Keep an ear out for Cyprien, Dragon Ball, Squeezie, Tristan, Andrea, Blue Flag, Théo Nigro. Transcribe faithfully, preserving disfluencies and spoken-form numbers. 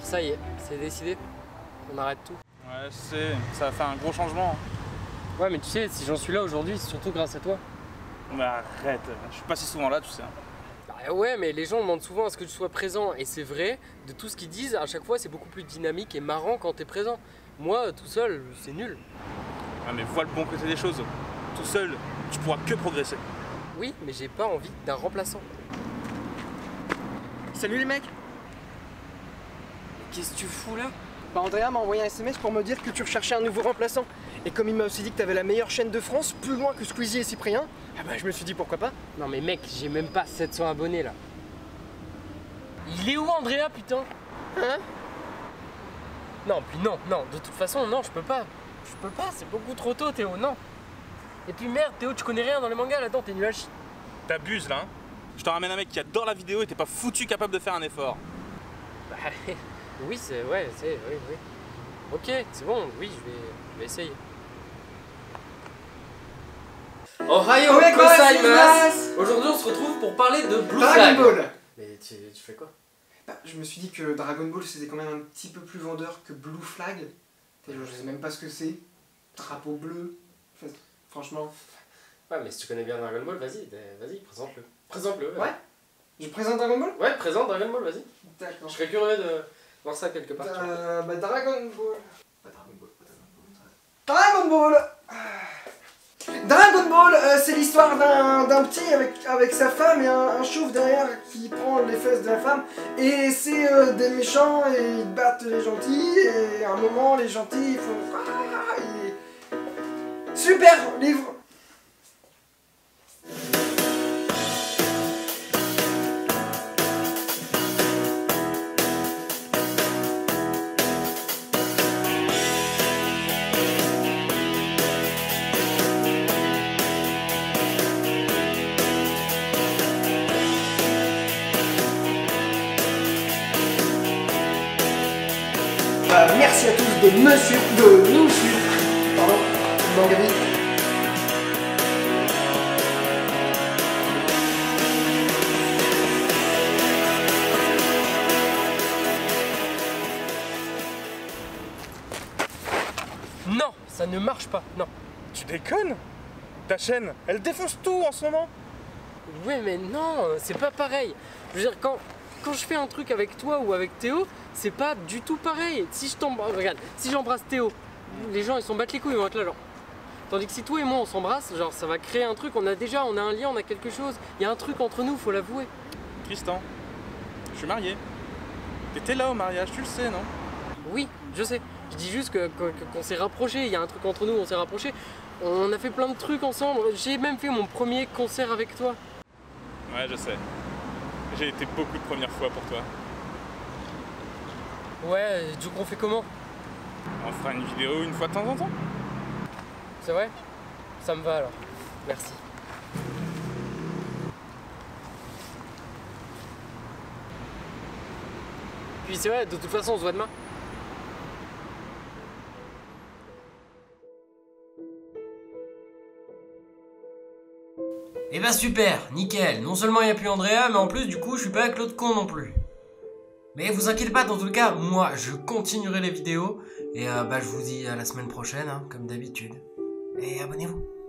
Alors ça y est, c'est décidé, on arrête tout. Ouais, je sais, ça a fait un gros changement. Ouais, mais tu sais, si j'en suis là aujourd'hui, c'est surtout grâce à toi. Bah arrête, je suis pas si souvent là, tu sais. Bah ouais, mais les gens demandent souvent à ce que tu sois présent, et c'est vrai, de tout ce qu'ils disent, à chaque fois c'est beaucoup plus dynamique et marrant quand t'es présent. Moi, tout seul, c'est nul. Ah mais vois le bon côté des choses, tout seul, tu pourras que progresser. Oui, mais j'ai pas envie d'un remplaçant. Salut les mecs! Qu'est-ce que tu fous là? Bah Andrea m'a envoyé un S M S pour me dire que tu recherchais un nouveau remplaçant. Et comme il m'a aussi dit que t'avais la meilleure chaîne de France, plus loin que Squeezie et Cyprien, ah bah je me suis dit pourquoi pas. Non mais mec, j'ai même pas sept cents abonnés là. Il est où Andrea putain? Hein? Non, puis non, non, de toute façon, non, je peux pas. Je peux pas, c'est beaucoup trop tôt Théo, non. Et puis merde Théo, tu connais rien dans les mangas là-dedans, t'es nul à chier. T'abuses là, hein. Je te ramène un mec qui adore la vidéo et t'es pas foutu capable de faire un effort. Bah... Oui, c'est... Ouais, c'est... Oui, oui. Ok, c'est bon, oui, je vais, je vais essayer. Ohayo gozaimasu! Aujourd'hui, on se retrouve pour parler de Blue Flag. Dragon Ball! Mais tu, tu fais quoi? Bah, je me suis dit que Dragon Ball, c'était quand même un petit peu plus vendeur que Blue Flag. Je sais même pas ce que c'est. Drapeau bleu. Enfin, franchement... Ouais, mais si tu connais bien Dragon Ball, vas-y, vas-y, présente-le. Présente-le. Ouais. ouais. Je présente Dragon Ball? Ouais, présente Dragon Ball, vas-y. D'accord. Je serais curieux de... voir ça quelque part. Euh, bah Dragon Ball. Pas Dragon Ball, pas Dragon Ball. Dragon Ball. Dragon Ball, euh, c'est l'histoire d'un petit avec, avec sa femme et un, un chauve derrière qui prend les fesses de la femme. Et c'est euh, des méchants et ils battent les gentils. Et à un moment, les gentils ils font. Ah, et... Super livre. Euh, merci à tous de me suivre, de nous suivre, pardon, bon Gabi. Non, ça ne marche pas, non. Tu déconnes? Ta chaîne, elle défonce tout en ce moment. Oui mais non, c'est pas pareil. Je veux dire, quand... Quand je fais un truc avec toi ou avec Théo, c'est pas du tout pareil. Si je tombe, regarde, si j'embrasse Théo, les gens ils s'en battent les couilles, ils vont être là genre. Tandis que si toi et moi on s'embrasse, genre ça va créer un truc, on a déjà, on a un lien, on a quelque chose. Il y a un truc entre nous, faut l'avouer. Tristan, je suis marié. T'étais là au mariage, tu le sais, non? Oui, je sais. Je dis juste qu'on que, qu'on s'est rapprochés, il y a un truc entre nous, on s'est rapprochés. On a fait plein de trucs ensemble, j'ai même fait mon premier concert avec toi. Ouais, je sais. J'ai été beaucoup de premières fois pour toi. Ouais, du coup on fait comment? On fera une vidéo une fois de temps en temps. C'est vrai? Ça me va alors. Merci. Puis c'est vrai, de toute façon on se voit demain. Eh bah ben super, nickel, non seulement il n'y a plus Andrea, mais en plus du coup je suis pas avec l'autre con non plus. Mais vous inquiétez pas, dans tout le cas, moi je continuerai les vidéos, et euh, bah je vous dis à la semaine prochaine, hein, comme d'habitude, et abonnez-vous.